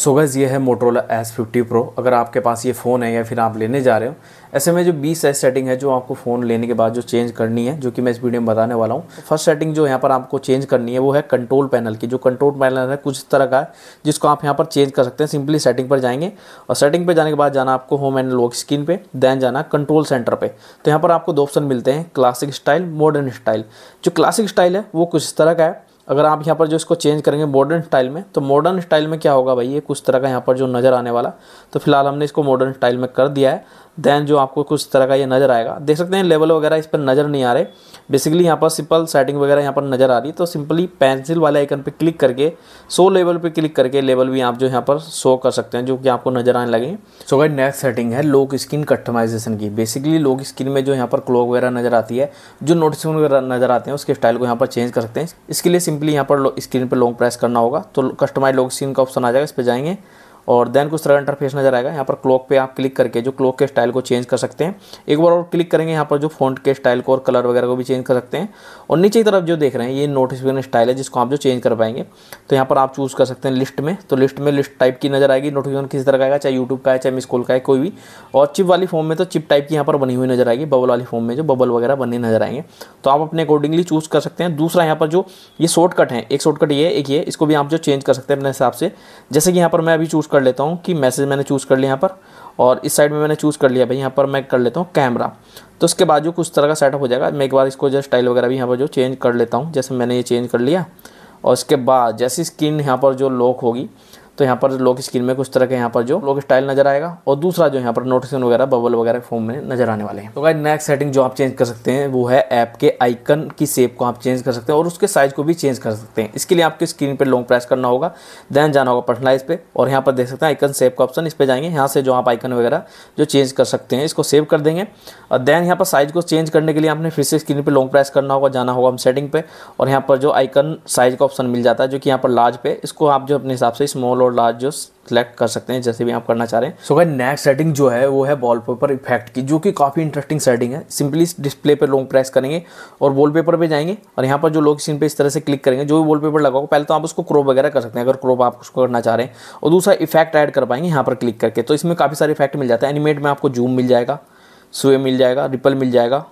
So guys ये है Motorola Edge 50 Pro। अगर आपके पास ये फ़ोन है या फिर आप लेने जा रहे हो, ऐसे में जो 20S सेटिंग है जो आपको फ़ोन लेने के बाद जो चेंज करनी है, जो कि मैं इस वीडियो में बताने वाला हूँ। फर्स्ट सेटिंग जो यहाँ पर आपको चेंज करनी है वो है कंट्रोल पैनल की। जो कंट्रोल पैनल है कुछ तरह का है जिसको आप यहाँ पर चेंज कर सकते हैं। सिंपली सेटिंग पर जाएंगे और सेटिंग पर जाने के बाद जाना आपको होम एंड लॉक स्क्रीन पर, दैन जाना कंट्रोल सेंटर पर। तो यहाँ पर आपको दो ऑप्शन मिलते हैं, क्लासिक स्टाइल, मॉडर्न स्टाइल। जो क्लासिक स्टाइल है वो कुछ तरह का है। अगर आप यहाँ पर जो इसको चेंज करेंगे मॉडर्न स्टाइल में, तो मॉडर्न स्टाइल में क्या होगा भाई, ये कुछ तरह का यहाँ पर जो नज़र आने वाला। तो फिलहाल हमने इसको मॉडर्न स्टाइल में कर दिया है। दैन जो आपको कुछ तरह का ये नज़र आएगा, देख सकते हैं लेवल वगैरह इस पर नज़र नहीं आ रहे। बेसिकली यहाँ पर सिंपल सेटिंग वगैरह यहाँ पर नज़र आ रही है। तो सिंपली पेंसिल वाले आइकन पे क्लिक करके 100 लेवल पे क्लिक करके लेवल भी आप जो यहाँ पर शो कर सकते हैं, जो कि आपको नज़र आने लगे। सो गाइस नेक्स्ट सेटिंग है लॉक स्क्रीन कस्टमाइजेशन की। बेसिकली लॉक स्क्रीन में जो यहाँ पर क्लॉक वगैरह नज़र आती है, जो नोटिस वगैरह नज़र आते हैं, उसके स्टाइल को यहाँ पर चेंज कर सकते हैं। इसके लिए सिंपली यहाँ पर स्क्रीन पर लॉन्ग प्रेस करना होगा, तो कस्टमाइज लॉक स्क्रीन का ऑप्शन आ जाएगा। इस पर जाएंगे और देन कुछ तरह इंटरफेस नजर आएगा। यहाँ पर क्लॉक पे आप क्लिक करके जो क्लॉक के स्टाइल को चेंज कर सकते हैं। एक बार और क्लिक करेंगे यहाँ पर जो फॉन्ट के स्टाइल को और कलर वगैरह को भी चेंज कर सकते हैं। और नीचे की तरफ जो देख रहे हैं ये नोटिफिकेशन स्टाइल है जिसको आप जो चेंज कर पाएंगे। तो यहाँ पर आप चूज़ कर सकते हैं लिस्ट में, तो लिस्ट में लिस्ट टाइप की नजर आएगी। नोटिफिकेशन किसी तरह का आएगा, चाहे यूट्यूब का है चाहे मिस कॉल का है, कोई भी। और चिप वाली फॉर्म में तो चिप टाइप की यहाँ पर बनी हुई नजर आएगी। बबल वाली फॉर्म में जो बबल वगैरह बने नजर आएंगे, तो आप अपने अकॉर्डिंगली चूज़ कर सकते हैं। दूसरा यहाँ पर जो ये शॉर्टकट है, एक शॉर्टकट ये है, एक ये, इसको भी आप जो चेंज कर सकते हैं अपने हिसाब से। जैसे कि यहाँ पर मैं अभी चूज़ कर लेता हूं कि मैसेज मैंने चूज़ कर लिया यहाँ पर, और इस साइड में मैंने चूज़ कर लिया भाई, यहाँ पर मैं कर लेता हूं कैमरा। तो उसके बाद जो कुछ तरह का सेटअप हो जाएगा। मैं एक बार इसको जो स्टाइल वगैरह भी यहाँ पर जो चेंज कर लेता हूं। जैसे मैंने ये चेंज कर लिया और उसके बाद जैसी स्क्रीन यहाँ पर जो लॉक होगी, तो यहाँ पर लॉक स्क्रीन में कुछ तरह के यहाँ पर जो लॉक स्टाइल नजर आएगा। और दूसरा जो यहाँ पर नोटिफिकेशन वगैरह बबल वगैरह फॉर्म में नजर आने वाले हैं। तो गाइस नेक्स्ट सेटिंग जो आप चेंज कर सकते हैं वो है ऐप के आइकन की शेप को आप चेंज कर सकते हैं और उसके साइज को भी चेंज कर सकते हैं। इसके लिए आपके स्क्रीन पर लॉन्ग प्रेस करना होगा, देन जाना होगा पर्सनलाइज पे, और यहाँ पर देख सकते हैं आइकन शेप का ऑप्शन। इस पर जाएंगे, यहाँ से जो आप आइकन वगैरह जो चेंज कर सकते हैं इसको सेव कर देंगे। और देन यहाँ पर साइज को चेंज करने के लिए आपने फिर से स्क्रीन पर लॉन्ग प्रेस करना होगा, जाना होगा हम सेटिंग पे, और यहाँ पर जो आइकन साइज का ऑप्शन मिल जाता है जो कि यहाँ पर लार्ज पे, इसको आप जो अपने हिसाब से स्मॉल लार्ज जो सेलेक्ट कर सकते हैं, जैसे भी आप करना चाह रहे हैं। सो गाइस नेक्स्ट सेटिंग जो है वो है वॉलपेपर इफेक्ट की, जो कि काफ़ी इंटरेस्टिंग सेटिंग है। सिंपली इस डिस्प्ले पर लॉन्ग प्रेस करेंगे और वॉलपेपर पे जाएंगे और यहाँ पर जो लॉक स्क्रीन पे इस तरह से क्लिक करेंगे, जो भी वॉलपेपर लगाओ, पहले तो आप उसको क्रॉप वगैरह कर सकते हैं अगर क्रॉप आप उसको करना चाह रहे हैं, और दूसरा इफेक्ट ऐड कर पाएंगे यहाँ पर क्लिक करके। तो इसमें काफ़ी सारे इफेक्ट मिल जाते हैं। एनिमेट में आपको जूम मिल जाएगा, स्वे मिल जाएगा, रिपल मिल जाएगा,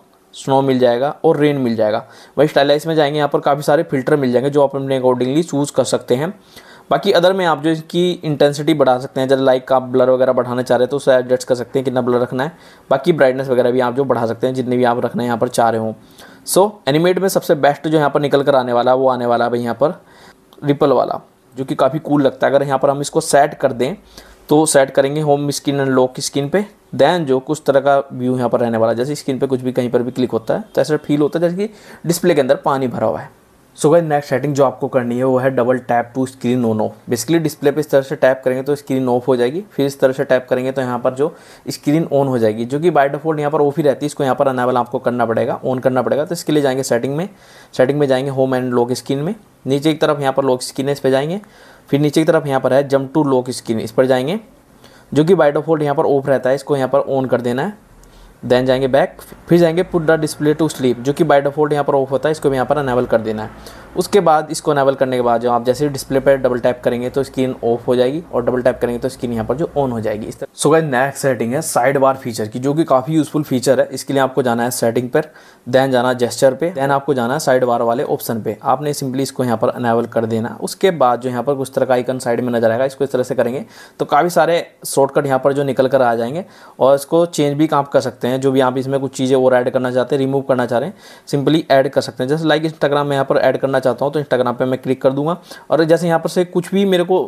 स्नो मिल जाएगा और रेन मिल जाएगा। वही स्टाइलाइज में जाएंगे, यहाँ पर काफ़ी सारे फिल्टर मिल जाएंगे जो आप अपने अकॉर्डिंगली चूज़ कर सकते हैं। बाकी अदर में आप जो इसकी इंटेंसिटी बढ़ा सकते हैं, जैसे लाइक आप ब्लर वगैरह बढ़ाना चाह रहे हैं तो उसे एडजस्ट कर सकते हैं कितना ब्लर रखना है। बाकी ब्राइटनेस वगैरह भी आप जो बढ़ा सकते हैं जितने भी आप रखना है यहाँ पर चाह रहे हो। सो एनिमेट में सबसे बेस्ट जो यहाँ पर निकल कर आने वाला वो आने वाला भाई यहाँ पर रिपल वाला, जो कि काफ़ी कूल लगता है। अगर यहाँ पर हम इसको सेट कर दें, तो सेट करेंगे home screen and lock screen पे, देन जो कुछ तरह का व्यू यहाँ पर रहने वाला। जैसे स्क्रीन पे कुछ भी कहीं पर भी क्लिक होता है तो ऐसा फील होता है जैसे कि डिस्प्ले के अंदर पानी भरा हुआ है। सो गाइस नेक्स्ट सेटिंग जो आपको करनी है वो है double tap to screen on off. Basically display पे इस तरह से टैप करेंगे तो स्क्रीन ऑफ हो जाएगी, फिर इस तरह से टैप करेंगे तो यहाँ पर जो स्क्रीन ऑन हो जाएगी, जो कि बाय डिफॉल्ट यहाँ पर ऑफ ही रहती है। इसको यहाँ पर अनेबल आपको करना पड़ेगा, ऑन करना पड़ेगा। तो इसके लिए जाएंगे सेटिंग में, सेटिंग में जाएंगे होम एंड लॉक स्क्रीन में, नीचे की तरफ यहाँ पर लॉक स्क्रीन है इस पर जाएंगे, फिर नीचे की तरफ यहाँ पर है जंप टू लॉक स्क्रीन, इस पर जाएंगे, जो कि बाय डिफॉल्ट यहाँ पर ऑफ रहता है, इसको यहाँ पर ऑन कर देना है। देन जाएंगे बैक, फिर जाएंगे put the display to sleep, जो कि बाय डिफॉल्ट यहाँ पर ऑफ होता है, इसको भी यहाँ पर अनेबल कर देना है। उसके बाद इसको अनेबल करने के बाद जो आप जैसे डिस्प्ले पर डबल टैप करेंगे तो स्क्रीन ऑफ हो जाएगी और डबल टैप करेंगे तो स्क्रीन यहाँ पर जो ऑन हो जाएगी इस तरह। सो गाइस नेक्स्ट सेटिंग है साइड बार फीचर की, जो कि काफ़ी यूजफुल फीचर है। इसके लिए आपको जाना है सेटिंग पर, देन जाना जेस्चर पे, देन आपको जाना है साइड बार वाले ऑप्शन पे। आपने सिंपली इसको यहाँ पर अनेबल कर देना। उसके बाद जो यहाँ पर कुछ तरह का आइकन साइड में नजर आएगा, इसको इस तरह से करेंगे तो काफ़ी सारे शॉर्टकट यहाँ पर जो निकल कर आ जाएंगे और इसको चेंज भी आप कर सकते हैं। जो भी आप इसमें कुछ चीज़ें और ऐड करना चाहते हैं, रिमूव करना चाह रहे हैं, सिंपली ऐड कर सकते हैं। जैसे लाइक इंस्टाग्राम में यहाँ पर ऐड करना चाहता हूँ तो इंस्टाग्राम पे मैं क्लिक कर दूंगा, और जैसे यहाँ पर से कुछ भी मेरे को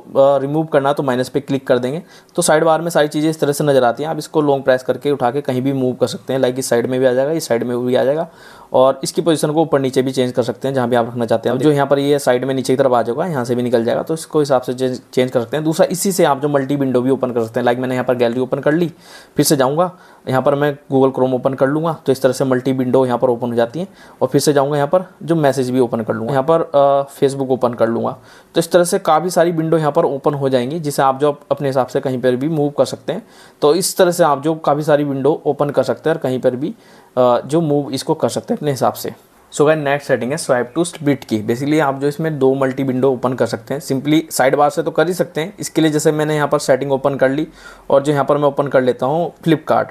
रिमूव करना तो माइनस पे क्लिक कर देंगे। तो साइड बार में सारी चीज़ें इस तरह से नजर आती हैं। आप इसको लॉन्ग प्रेस करके उठा के कहीं भी मूव कर सकते हैं। लाइक इस साइड में भी आ जाएगा, इस साइड में भी आ जाएगा, और इसकी पोजीशन को ऊपर नीचे भी चेंज कर सकते हैं जहाँ भी आप रखना चाहते हैं। जो यहाँ पर ये साइड में नीचे की तरफ आ जाएगा, यहाँ से भी निकल जाएगा, तो इसको हिसाब से चेंज कर सकते हैं। दूसरा, इसी से आप जो मल्टी विंडो भी ओपन कर सकते हैं। लाइक मैंने यहाँ पर गैलरी ओपन कर ली, फिर से जाऊँगा यहाँ पर मैं गूगल क्रोम ओपन कर लूँगा, तो इस तरह से मल्टी विंडो यहाँ पर ओपन हो जाती है। और फिर से जाऊँगा यहाँ पर जो मैसेज भी ओपन कर लूँगा, यहाँ पर फेसबुक ओपन कर लूँगा, तो इस तरह से काफ़ी सारी विंडो यहाँ पर ओपन हो जाएंगी, जिसे आप जो अपने हिसाब से कहीं पर भी मूव कर सकते हैं। तो इस तरह से आप जो काफ़ी सारी विंडो ओपन कर सकते हैं और कहीं पर भी जो मूव इसको कर सकते हैं अपने हिसाब से। सो गाइस नेक्स्ट सेटिंग है स्वाइप टू स्प्लिट की। बेसिकली आप जो इसमें दो मल्टी विंडो ओपन कर सकते हैं, सिंपली साइड बार से तो कर ही सकते हैं। इसके लिए जैसे मैंने यहाँ पर सेटिंग ओपन कर ली और जो यहाँ पर मैं ओपन कर लेता हूँ फ्लिपकार्ट,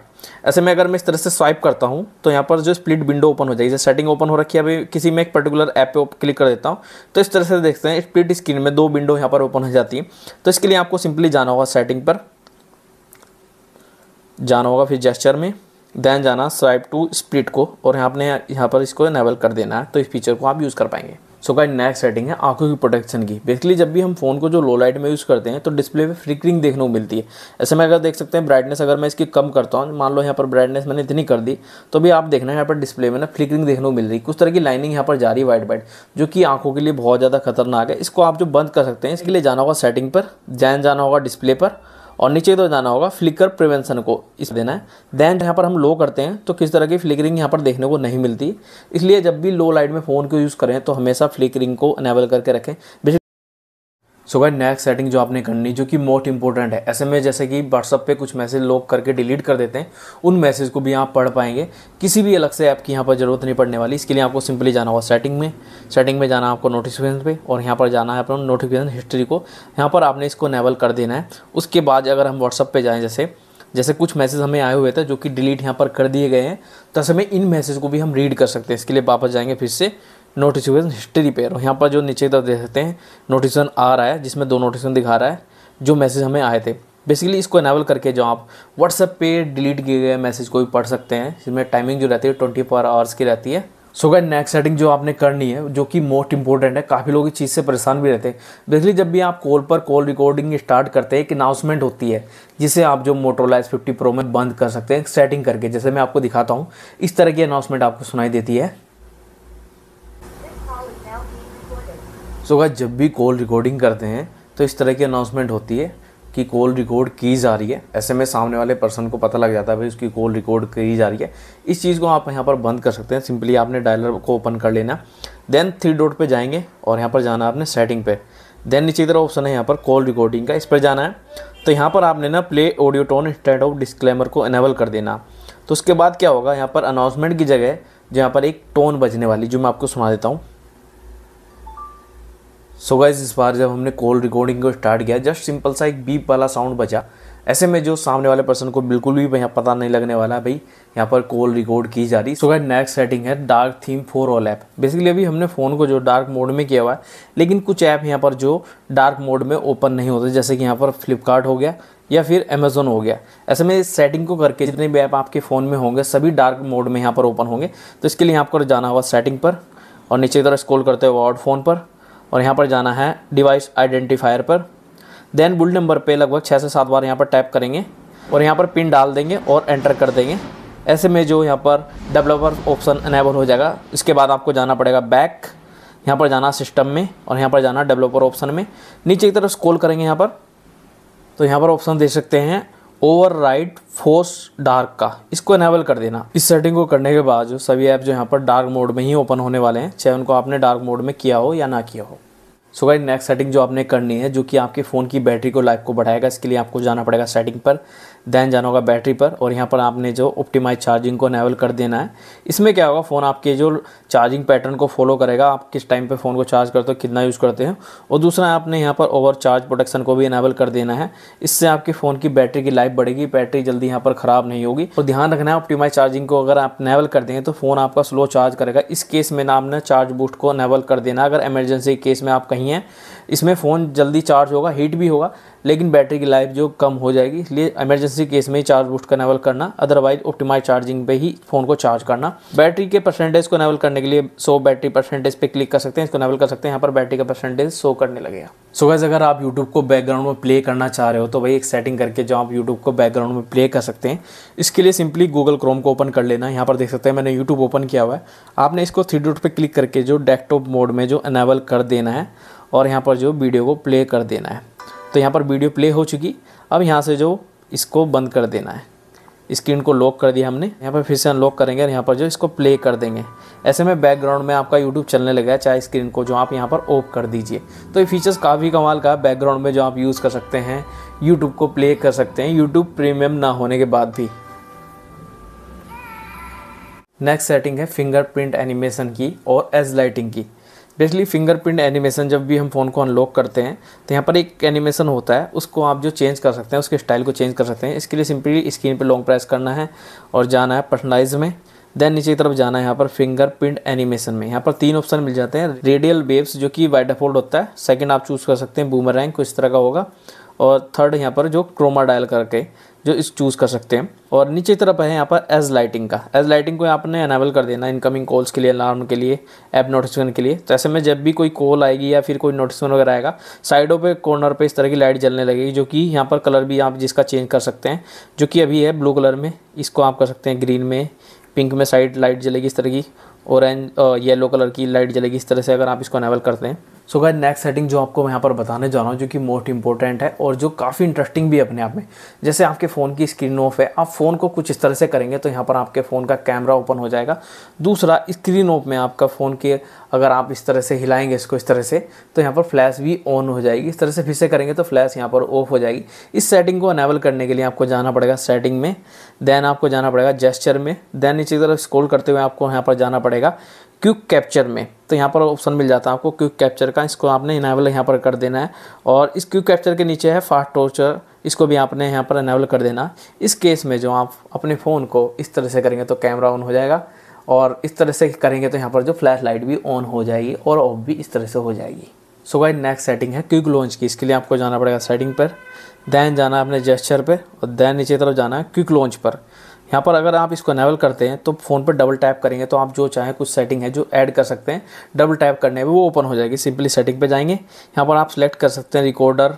ऐसे में अगर मैं इस तरह से स्वाइप करता हूँ तो यहाँ पर जो स्प्लिट विंडो ओपन हो जाएगी। जैसे सेटिंग ओपन हो रखी है, अभी किसी में एक पर्टिकुलर ऐप पे क्लिक कर देता हूँ तो इस तरह से देखते हैं स्प्लिट स्क्रीन में दो विंडो यहाँ पर ओपन हो जाती है। तो इसके लिए आपको सिंपली जाना होगा, सेटिंग पर जाना होगा, फिर जेस्चर में देन जाना स्वाइप टू स्प्लिट को और यहाँ पर इसको इनेबल कर देना है, तो इस फीचर को आप यूज़ कर पाएंगे। सो गाइस नेक्स्ट सेटिंग है आंखों की प्रोटेक्शन की। बेसिकली जब भी हम फोन को जो लो लाइट में यूज़ करते हैं तो डिस्प्ले पे फ्लिकरिंग देखने को मिलती है। ऐसे में अगर देख सकते हैं ब्राइटनेस अगर मैं इसकी कम करता हूँ, मान लो यहाँ पर ब्राइटनेस मैंने इतनी कर दी तो भी आप देखना है यहाँ पर डिस्प्ले में ना फ्लिकरिंग देखने को मिल रही है। कुछ तरह की लाइनिंग यहाँ पर जा रही है वाइट वाइट, जो कि आंखों के लिए बहुत ज़्यादा खतरनाक है। इसको आप जो बंद कर सकते हैं, इसके लिए जाना होगा सेटिंग पर, दैन जाना होगा डिस्प्ले पर और नीचे तो जाना होगा फ्लिकर प्रिवेंशन को इस देना है। देन यहाँ पर हम लो करते हैं तो किस तरह की फ्लिकरिंग यहाँ पर देखने को नहीं मिलती। इसलिए जब भी लो लाइट में फ़ोन को यूज़ करें तो हमेशा फ्लिकरिंग को इनेबल करके रखें। सो गाइस नेक्स्ट सेटिंग जो आपने करनी जो कि मोस्ट इंपॉर्टेंट है, ऐसे में जैसे कि व्हाट्सअप पे कुछ मैसेज लोग करके डिलीट कर देते हैं, उन मैसेज को भी आप पढ़ पाएंगे। किसी भी अलग से ऐप की यहाँ पर ज़रूरत नहीं पड़ने वाली। इसके लिए आपको सिंपली जाना होगा सेटिंग में, सेटिंग में जाना आपको नोटिफिकेशन पे और यहाँ पर जाना है अपना नोटिफिकेशन हिस्ट्री को, यहाँ पर आपने इसको इनेबल कर देना है। उसके बाद अगर हम व्हाट्सअप पर जाएँ, जैसे कुछ मैसेज हमें आए हुए थे जो कि डिलीट यहाँ पर कर दिए गए हैं, तो ऐसे में इन मैसेज को भी हम रीड कर सकते हैं। इसके लिए वापस जाएँगे फिर से नोटिफिकेशन हिस्ट्री पे और यहाँ पर जो नीचे तक देख सकते हैं नोटिफिकेशन आ रहा है, जिसमें दो नोटिफिकेशन दिखा रहा है जो मैसेज हमें आए थे। बेसिकली इसको इनेबल करके जो आप व्हाट्सएप पे डिलीट किए गए मैसेज को भी पढ़ सकते हैं। इसमें टाइमिंग जो रहती है 24 आवर्स की रहती है। सो गाइस नेक्स्ट सेटिंग जो आपने करनी है जो कि मोस्ट इंपॉर्टेंट है, काफ़ी लोग इस चीज़ से परेशान भी रहते हैं। बेसिकली जब भी आप कॉल पर कॉल रिकॉर्डिंग स्टार्ट करते हैं एक अनाउंसमेंट होती है, जिसे आप जो Motorola Edge 50 Pro में बंद कर सकते हैं सेटिंग करके। जैसे मैं आपको दिखाता हूँ, इस तरह की अनाउंसमेंट आपको सुनाई देती है। सो गाइस जब भी कॉल रिकॉर्डिंग करते हैं तो इस तरह की अनाउंसमेंट होती है कि कॉल रिकॉर्ड की जा रही है। ऐसे में सामने वाले पर्सन को पता लग जाता है भाई उसकी कॉल रिकॉर्ड की जा रही है। इस चीज़ को आप यहाँ पर बंद कर सकते हैं। सिंपली आपने डायलर को ओपन कर लेना, देन 3 डॉट पे जाएंगे और यहाँ पर जाना आपने सेटिंग पे, देन नीचे तरफ ऑप्शन है यहाँ पर कॉल रिकॉर्डिंग का, इस पर जाना है। तो यहाँ पर आपने ना play audio tone instead of disclaimer को इनेबल कर देना। तो उसके बाद क्या होगा, यहाँ पर अनाउंसमेंट की जगह जो यहाँ पर एक टोन बजने वाली जो मैं आपको सुना देता हूँ। सो गाइस इस बार जब हमने कॉल रिकॉर्डिंग को स्टार्ट किया, जस्ट सिंपल सा एक बीप वाला साउंड बजा। ऐसे में जो सामने वाले पर्सन को बिल्कुल भी यहाँ पता नहीं लगने वाला भाई यहाँ पर कॉल रिकॉर्ड की जा रही। सो गाइस नेक्स्ट सेटिंग है dark theme for all app. Basically अभी हमने फ़ोन को जो डार्क मोड में किया हुआ है, लेकिन कुछ ऐप यहाँ पर जो डार्क मोड में ओपन नहीं होते, जैसे कि यहाँ पर फ्लिपकार्ट हो गया या फिर अमेज़न हो गया। ऐसे में इस सेटिंग को करके जितने भी ऐप आपके फ़ोन में होंगे सभी डार्क मोड में यहाँ पर ओपन होंगे। तो इसके लिए आपको जाना होगा सेटिंग पर और नीचे की तरफ स्क्रॉल करते हुए अबाउट फ़ोन पर और यहाँ पर जाना है डिवाइस आइडेंटिफायर पर, देन बुलेट नंबर पे लगभग 6 से 7 बार यहाँ पर टैप करेंगे और यहाँ पर पिन डाल देंगे और एंटर कर देंगे। ऐसे में जो यहाँ पर डेवलपर ऑप्शन इनेबल हो जाएगा। इसके बाद आपको जाना पड़ेगा बैक, यहाँ पर जाना सिस्टम में और यहाँ पर जाना डेवलपर ऑप्शन में, नीचे की तरफ स्क्रॉल करेंगे यहाँ पर तो यहाँ पर ऑप्शन देख सकते हैं ओवरराइड फोर्स डार्क का, इसको इनेबल कर देना। इस सेटिंग को करने के बाद जो सभी ऐप जो यहाँ पर डार्क मोड में ही ओपन होने वाले हैं, चाहे उनको आपने डार्क मोड में किया हो या ना किया हो। सो गाइस नेक्स्ट सेटिंग जो आपने करनी है जो कि आपके फ़ोन की बैटरी को लाइफ को बढ़ाएगा, इसके लिए आपको जाना पड़ेगा सेटिंग पर, देन जाना होगा बैटरी पर और यहाँ पर आपने जो ऑप्टिमाइज चार्जिंग को इनेबल कर देना है। इसमें क्या होगा, फ़ोन आपके जो चार्जिंग पैटर्न को फॉलो करेगा, आप किस टाइम पे फ़ोन को चार्ज करते हो, कितना यूज़ करते हैं। और दूसरा आपने यहाँ पर ओवर चार्ज प्रोटेक्शन को भी इनेबल कर देना है। इससे आपके फ़ोन की बैटरी की लाइफ बढ़ेगी, बैटरी जल्दी यहाँ पर ख़राब नहीं होगी। और ध्यान रखना है ऑप्टिमाइज चार्जिंग को अगर आप इनेबल कर देंगे तो फ़ोन आपका स्लो चार्ज करेगा। इस केस में आपने चार्ज बूस्ट को इनेबल कर देना, अगर इमरजेंसी केस में आप कहीं हैं, इसमें फ़ोन जल्दी चार्ज होगा, हीट भी होगा, लेकिन बैटरी की लाइफ जो कम हो जाएगी। इसलिए इमरजेंसी केस में ही चार्ज बूस्ट को इनेबल करना, अदरवाइज ऑप्टिमाइज चार्जिंग पे ही फ़ोन को चार्ज करना। बैटरी के परसेंटेज को इनेबल करने के लिए 100 बैटरी परसेंटेज पे क्लिक कर सकते हैं, इसको इनेबल कर सकते हैं। यहाँ पर बैटरी का परसेंटेज 100 करने लगेगा। सो गाइस अगर आप यूट्यूब को बैकग्राउंड में प्ले करना चाह रहे हो तो भाई एक सेटिंग करके जो आप यूट्यूब को बैकग्राउंड में प्ले कर सकते हैं। इसके लिए सिंपली गूगल क्रोम को ओपन कर लेना। यहाँ पर देख सकते हैं मैंने यूट्यूब ओपन किया हुआ है। आपने इसको 3 डॉट पर क्लिक करके जो डेस्कटॉप मोड में जो इनेबल कर देना है और यहाँ पर जो वीडियो को प्ले कर देना है। तो यहाँ पर वीडियो प्ले हो चुकी। अब यहाँ से जो इसको बंद कर देना है, स्क्रीन को लॉक कर दिया हमने। यहाँ पर फिर से अनलॉक करेंगे और यहाँ पर जो इसको प्ले कर देंगे। ऐसे में बैकग्राउंड में आपका यूट्यूब चलने लगा है, चाहे स्क्रीन को जो आप यहाँ पर ऑफ कर दीजिए। तो ये फीचर्स काफ़ी कमाल का, बैकग्राउंड में जो आप यूज़ कर सकते हैं, यूट्यूब को प्ले कर सकते हैं यूट्यूब प्रीमियम ना होने के बाद भी। नेक्स्ट सेटिंग है फिंगरप्रिंट एनिमेशन की और एज लाइटिंग की। बेसिकली फिंगरप्रिंट एनिमेशन जब भी हम फ़ोन को अनलॉक करते हैं तो यहाँ पर एक एनिमेशन होता है, उसको आप जो चेंज कर सकते हैं, उसके स्टाइल को चेंज कर सकते हैं। इसके लिए सिंपली स्क्रीन पे लॉन्ग प्रेस करना है और जाना है पर्सनलाइज में, देन नीचे की तरफ जाना है यहाँ पर फिंगरप्रिंट एनिमेशन में। यहाँ पर तीन ऑप्शन मिल जाते हैं, रेडियल वेव्स जो कि बाय डिफॉल्ट होता है, सेकंड आप चूज़ कर सकते हैं बूमरैंग कुछ तरह का होगा, और थर्ड यहाँ पर जो क्रोमा डायल करके जो इस चूज़ कर सकते हैं। और नीचे तरफ है यहाँ पर एज लाइटिंग का, एज लाइटिंग को आपने एनेबल कर देना इनकमिंग कॉल्स के लिए, अलार्म के लिए, ऐप नोटिफिकेशन के लिए। तो ऐसे में जब भी कोई कॉल आएगी या फिर कोई नोटिफिकेशन वगैरह आएगा, साइडों पे कॉर्नर पे इस तरह की लाइट जलने लगेगी, जो कि यहाँ पर कलर भी आप जिसका चेंज कर सकते हैं, जो कि अभी है ब्लू कलर में, इसको आप कर सकते हैं ग्रीन में, पिंक में साइड लाइट जलेगी इस तरह की, ऑरेंज येलो कलर की लाइट जलेगी इस तरह से अगर आप इसको एनेबल करते हैं। सो गाइस नेक्स्ट सेटिंग जो आपको मैं यहाँ पर बताने जा रहा हूँ जो कि मोस्ट इंपॉर्टेंट है और जो काफ़ी इंटरेस्टिंग भी अपने आप में। जैसे आपके फ़ोन की स्क्रीन ऑफ है, आप फ़ोन को कुछ इस तरह से करेंगे तो यहाँ पर आपके फ़ोन का कैमरा ओपन हो जाएगा। दूसरा स्क्रीन ऑफ में आपका फ़ोन के अगर आप इस तरह से हिलाएंगे इसको इस तरह से, तो यहाँ पर फ्लैश भी ऑन हो जाएगी, इस तरह से फिर से करेंगे तो फ्लैश यहाँ पर ऑफ हो जाएगी। इस सेटिंग को एनेबल करने के लिए आपको जाना पड़ेगा सेटिंग में, देन आपको जाना पड़ेगा जेस्चर में, देन नीचे की तरफ स्क्रॉल करते हुए आपको यहाँ पर जाना पड़ेगा क्विक कैप्चर में। तो यहाँ पर ऑप्शन मिल जाता है आपको क्विक कैप्चर का, इसको आपने इनेबल यहाँ पर कर देना है। और इस क्विक कैप्चर के नीचे है फास्ट टॉर्चर, इसको भी आपने यहाँ पर इनेबल कर देना। इस केस में जो आप अपने फ़ोन को इस तरह से करेंगे तो कैमरा ऑन हो जाएगा, और इस तरह से करेंगे तो यहाँ पर जो फ्लैश लाइट भी ऑन हो जाएगी और ऑफ भी इस तरह से हो जाएगी। सो गाइस नेक्स्ट सेटिंग है क्विक लॉन्च की। इसके लिए आपको जाना पड़ेगा सेटिंग पर, देन जाना है अपने जेस्चर पर, और देन नीचे तरफ जाना है क्विक लॉन्च पर। यहाँ पर अगर आप इसको एनेबल करते हैं तो फ़ोन पर डबल टैप करेंगे तो आप जो चाहें कुछ सेटिंग है जो ऐड कर सकते हैं, डबल टैप करने पे वो ओपन हो जाएगी। सिंपली सेटिंग पे जाएंगे, यहाँ पर आप सेलेक्ट कर सकते हैं रिकॉर्डर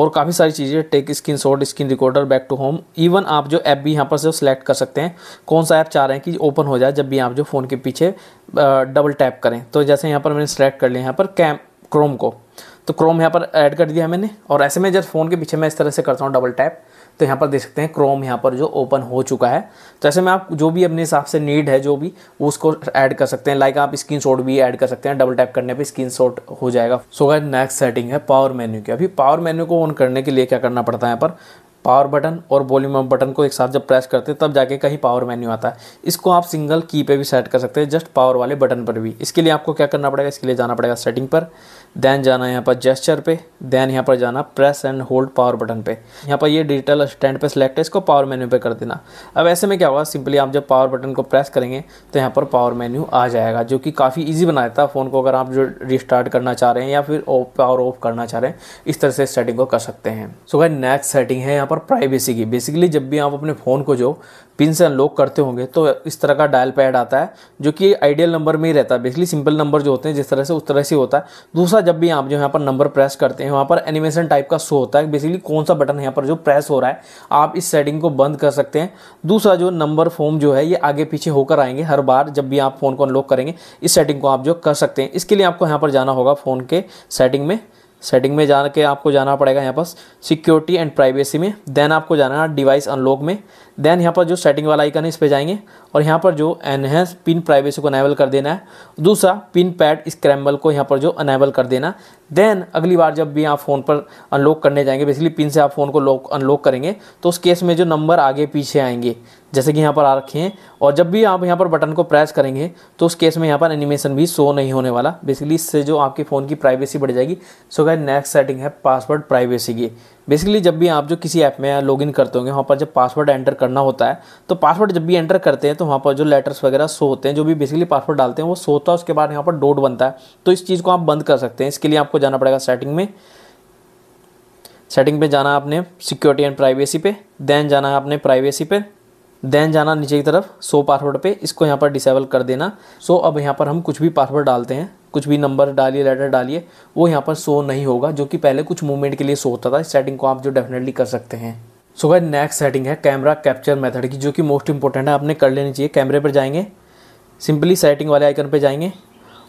और काफ़ी सारी चीज़ें, take screen shot, screen recorder, back to home, even आप जो ऐप भी यहाँ पर से सेलेक्ट कर सकते हैं, कौन सा ऐप चाह रहे हैं कि ओपन हो जाए जब भी आप जो फ़ोन के पीछे डबल टैप करें। तो जैसे यहाँ पर मैंने सेलेक्ट कर लिया यहाँ पर क्रोम को, तो क्रोम यहाँ पर ऐड कर दिया मैंने। और ऐसे में जब फ़ोन के पीछे मैं इस तरह से करता हूँ डबल टैप तो यहाँ पर देख सकते हैं क्रोम यहाँ पर जो ओपन हो चुका है। तो ऐसे में आप जो भी अपने हिसाब से नीड है जो भी उसको ऐड कर सकते हैं, लाइक आप स्क्रीनशॉट भी ऐड कर सकते हैं, डबल टैप करने पे स्क्रीनशॉट हो जाएगा। सो गाइस नेक्स्ट सेटिंग है पावर मेन्यू की। अभी पावर मेन्यू को ऑन करने के लिए क्या करना पड़ता है, यहाँ पर पावर बटन और वॉल्यूम अप बटन को एक साथ जब प्रेस करते हैं तब जाके कहीं पावर मेन्यू आता है। इसको आप सिंगल की पे भी सेट कर सकते हैं, जस्ट पावर वाले बटन पर भी। इसके लिए आपको क्या करना पड़ेगा, इसके लिए जाना पड़ेगा सेटिंग पर, देन जाना है यहाँ पर जेस्चर पे, देन यहाँ पर जाना press and hold power button पे। यहाँ पर ये डिजिटल असिस्टेंट पे सेलेक्ट है, इसको पावर मेन्यू पे कर देना। अब ऐसे में क्या होगा, सिंपली आप जब पावर बटन को प्रेस करेंगे तो यहाँ पर पावर मेन्यू आ जाएगा, जो कि काफ़ी ईजी बना देता है फ़ोन को अगर आप जो रिस्टार्ट करना चाह रहे हैं या फिर पावर ऑफ करना चाह रहे हैं, इस तरह से सेटिंग को कर सकते हैं। सो गाइस नेक्स्ट सेटिंग है यहाँ पर प्राइवेसी की। बेसिकली जब भी आप अपने फ़ोन को जो पिन से अनलॉक करते होंगे तो इस तरह का डायल पैड आता है, जो कि आइडियल नंबर में ही रहता है। बेसिकली सिंपल नंबर जो होते हैं जिस तरह से उस तरह से होता है। दूसरा जब भी आप जो यहाँ पर नंबर प्रेस करते हैं वहाँ पर एनिमेशन टाइप का शो होता है, बेसिकली कौन सा बटन यहाँ पर जो प्रेस हो रहा है, आप इस सेटिंग को बंद कर सकते हैं। दूसरा जो नंबर फॉर्म जो है ये आगे पीछे होकर आएंगे हर बार जब भी आप फ़ोन को अनलॉक करेंगे, इस सेटिंग को आप जो कर सकते हैं। इसके लिए आपको यहाँ पर जाना होगा फ़ोन के सेटिंग में, सेटिंग में जाके आपको जाना पड़ेगा यहाँ पर सिक्योरिटी एंड प्राइवेसी में, देन आपको जाना है डिवाइस अनलॉक में, देन यहाँ पर जो सेटिंग वाला आइकन है इस पे जाएंगे और यहाँ पर जो एनहेंस पिन प्राइवेसी को अनेबल कर देना है। दूसरा पिन पैड स्क्रैम्बल को यहाँ पर जो अनेबल कर देना, देन अगली बार जब भी आप फ़ोन पर अनलॉक करने जाएंगे, बेसिकली पिन से आप फ़ोन को लॉक अनलॉक करेंगे तो उस केस में जो नंबर आगे पीछे आएंगे जैसे कि यहाँ पर आ रखे हैं, और जब भी आप यहाँ पर बटन को प्रेस करेंगे तो उस केस में यहाँ पर एनिमेशन भी शो नहीं होने वाला। बेसिकली इससे जो आपके फ़ोन की प्राइवेसी बढ़ जाएगी। सो गाइस नेक्स्ट सेटिंग है पासवर्ड प्राइवेसी की। बेसिकली जब भी आप जो किसी ऐप में लॉगिन करते होंगे वहाँ पर जब पासवर्ड एंटर करना होता है तो पासवर्ड जब भी एंटर करते हैं तो वहाँ पर जो लेटर्स वगैरह शो होते हैं, जो भी बेसिकली पासवर्ड डालते हैं वो शो होता है, उसके बाद यहाँ पर डॉट बनता है। तो इस चीज़ को आप बंद कर सकते हैं। इसके लिए आपको जाना पड़ेगा सेटिंग में, सेटिंग पर जाना आपने सिक्योरिटी एंड प्राइवेसी पे, देन जाना है आपने प्राइवेसी पे, देन जाना नीचे की तरफ शो पासवर्ड पे, इसको यहाँ पर डिसेबल कर देना। सो अब यहाँ पर हम कुछ भी पासवर्ड डालते हैं, कुछ भी नंबर डालिए, लेटर डालिए, वो यहाँ पर शो नहीं होगा, जो कि पहले कुछ मूवमेंट के लिए शो होता था। इस सेटिंग को आप जो डेफिनेटली कर सकते हैं। सो गाइस नेक्स्ट सेटिंग है कैमरा कैप्चर मेथड की, जो कि मोस्ट इंपॉर्टेंट है, आपने कर लेनी चाहिए। कैमरे पर जाएंगे, सिंपली सेटिंग वाले आइकन पर जाएंगे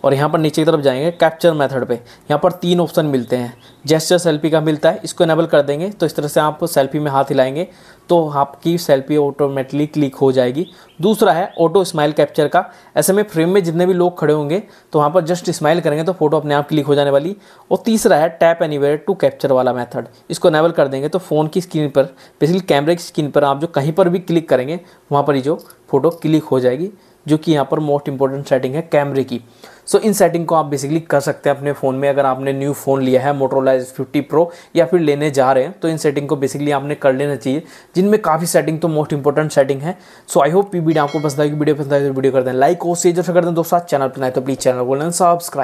और यहाँ पर नीचे की तरफ जाएंगे कैप्चर मेथड पे। यहाँ पर तीन ऑप्शन मिलते हैं, जेस्चर सेल्फी का मिलता है, इसको इनेबल कर देंगे तो इस तरह से आप सेल्फी में हाथ हिलाएंगे तो आपकी सेल्फी ऑटोमेटिकली क्लिक हो जाएगी। दूसरा है ऑटो स्माइल कैप्चर का, ऐसे में फ्रेम में जितने भी लोग खड़े होंगे तो वहाँ पर जस्ट स्माइल करेंगे तो फोटो अपने आप क्लिक हो जाने वाली। और तीसरा है टैप एनीवेयर टू कैप्चर वाला मेथड, इसको इनेबल कर देंगे तो फ़ोन की स्क्रीन पर, बेसिकली कैमरे की स्क्रीन पर आप जो कहीं पर भी क्लिक करेंगे वहाँ पर ही जो फोटो क्लिक हो जाएगी। जो कि यहाँ पर मोस्ट इंपॉर्टेंट सेटिंग है कैमरे की। सो इन सेटिंग को आप बेसिकली कर सकते हैं अपने फ़ोन में। अगर आपने न्यू फ़ोन लिया है Motorola Edge 50 Pro या फिर लेने जा रहे हैं तो इन सेटिंग को बेसिकली आपने कर लेना चाहिए, जिनमें काफ़ी सेटिंग तो मोस्ट इंपॉर्टेंट सेटिंग है। सो आई होप ये वीडियो आपको पसंद आएगी। वीडियो पसंद आए तो वीडियो कर दें लाइक और शेयर कर दें दोस्तों। चैनल पर नए तो प्लीज़ चैनल को सब्सक्राइब।